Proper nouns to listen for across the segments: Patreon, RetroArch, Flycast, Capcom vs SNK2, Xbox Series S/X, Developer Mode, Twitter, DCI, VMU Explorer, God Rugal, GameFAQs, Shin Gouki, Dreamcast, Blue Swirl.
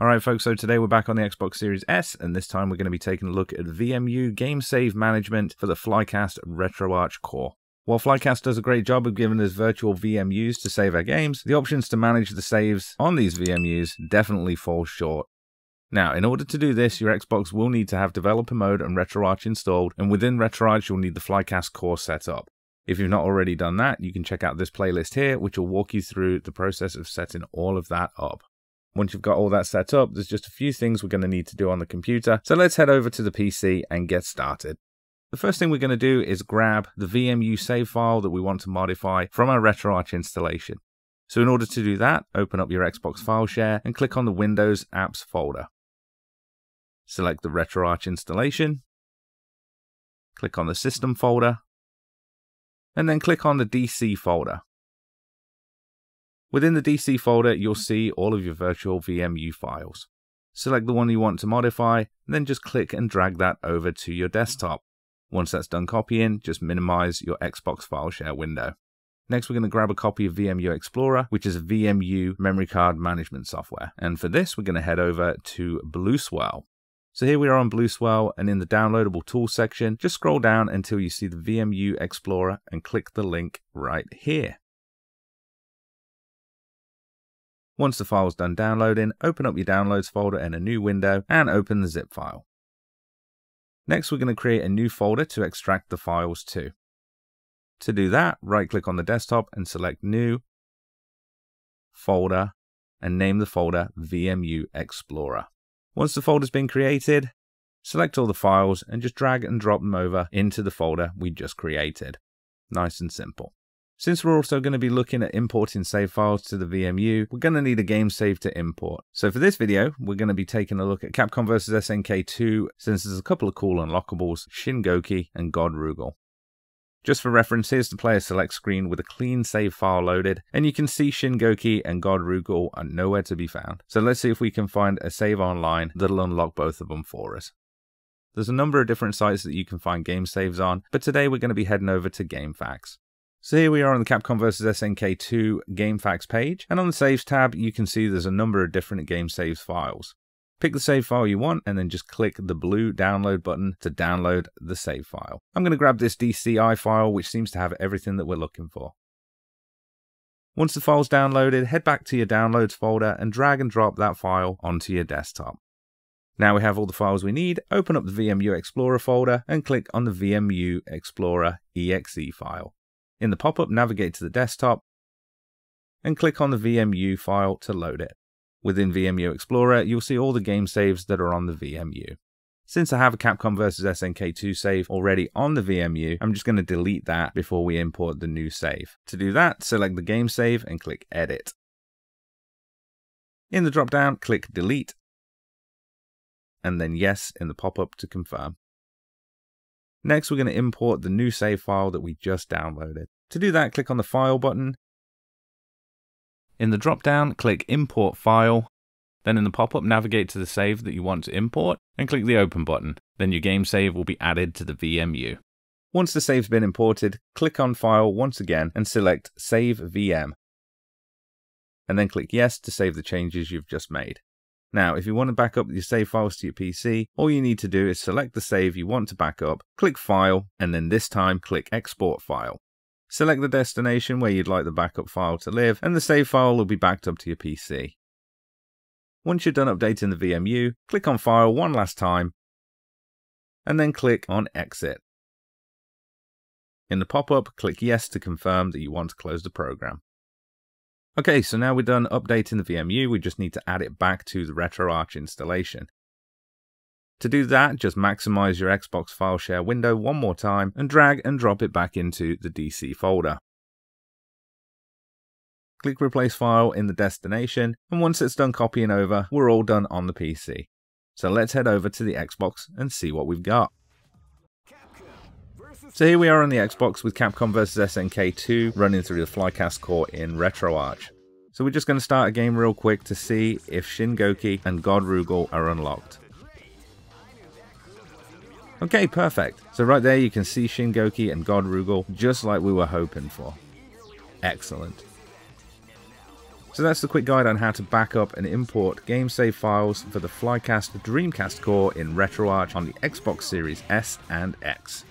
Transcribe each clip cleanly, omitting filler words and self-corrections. Alright folks, so today we're back on the Xbox Series S, and this time we're going to be taking a look at VMU game save management for the Flycast RetroArch core. While Flycast does a great job of giving us virtual VMUs to save our games, the options to manage the saves on these VMUs definitely fall short. Now, in order to do this, your Xbox will need to have developer mode and RetroArch installed, and within RetroArch you'll need the Flycast core set up. If you've not already done that, you can check out this playlist here, which will walk you through the process of setting all of that up. Once you've got all that set up, there's just a few things we're going to need to do on the computer, so let's head over to the PC and get started. The first thing we're going to do is grab the VMU save file that we want to modify from our RetroArch installation. So in order to do that, open up your Xbox file share and click on the Windows Apps folder. Select the RetroArch installation, click on the System folder, and then click on the DC folder. Within the DC folder, you'll see all of your virtual VMU files. Select the one you want to modify, and then just click and drag that over to your desktop. Once that's done copying, just minimize your Xbox file share window. Next, we're going to grab a copy of VMU Explorer, which is VMU memory card management software. And for this, we're going to head over to Blue Swirl. So here we are on Blue Swirl, and in the downloadable tools section, just scroll down until you see the VMU Explorer and click the link right here. Once the file's done downloading, open up your downloads folder in a new window and open the zip file. Next, we're going to create a new folder to extract the files to. To do that, right-click on the desktop and select New, Folder, and name the folder VMU Explorer. Once the folder's been created, select all the files and just drag and drop them over into the folder we just created. Nice and simple. Since we're also going to be looking at importing save files to the VMU, we're going to need a game save to import. So for this video, we're going to be taking a look at Capcom vs SNK2, since there's a couple of cool unlockables, Shin Gouki and God Rugal. Just for reference, here's the player select screen with a clean save file loaded, and you can see Shin Gouki and God Rugal are nowhere to be found. So let's see if we can find a save online that'll unlock both of them for us. There's a number of different sites that you can find game saves on, but today we're going to be heading over to GameFAQs. So here we are on the Capcom vs SNK2 GameFAQs page, and on the Saves tab you can see there's a number of different game saves files. Pick the save file you want and then just click the blue download button to download the save file. I'm going to grab this DCI file, which seems to have everything that we're looking for. Once the file's downloaded, head back to your downloads folder and drag and drop that file onto your desktop. Now we have all the files we need, open up the VMU Explorer folder and click on the VMU Explorer .exe file. In the pop-up, navigate to the desktop and click on the VMU file to load it. Within VMU Explorer, you'll see all the game saves that are on the VMU. Since I have a Capcom vs SNK2 save already on the VMU, I'm just going to delete that before we import the new save. To do that, select the game save and click Edit. In the drop-down, click Delete, and then Yes in the pop-up to confirm. Next, we're going to import the new save file that we just downloaded. To do that, click on the File button. In the drop-down, click Import File. Then in the pop-up, navigate to the save that you want to import and click the Open button. Then your game save will be added to the VMU. Once the save's been imported, click on File once again and select Save VM. And then click Yes to save the changes you've just made. Now, if you want to back up your save files to your PC, all you need to do is select the save you want to back up, click File, and then this time click Export File. Select the destination where you'd like the backup file to live, and the save file will be backed up to your PC. Once you're done updating the VMU, click on File one last time, and then click on Exit. In the pop-up, click Yes to confirm that you want to close the program. Okay, so now we're done updating the VMU, we just need to add it back to the RetroArch installation. To do that, just maximize your Xbox file share window one more time and drag and drop it back into the DC folder. Click Replace File in the destination, and once it's done copying over, we're all done on the PC. So let's head over to the Xbox and see what we've got. So here we are on the Xbox with Capcom vs SNK2 running through the Flycast core in RetroArch. So we're just going to start a game real quick to see if Shin Gouki and God Rugal are unlocked. Okay, perfect. So right there you can see Shin Gouki and God Rugal just like we were hoping for. Excellent. So that's the quick guide on how to back up and import game save files for the Flycast Dreamcast core in RetroArch on the Xbox Series S and X.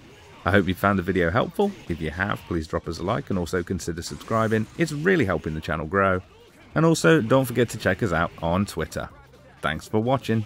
I hope you found the video helpful. If you have, please drop us a like and also consider subscribing. It's really helping the channel grow. And also, don't forget to check us out on Twitter. Thanks for watching.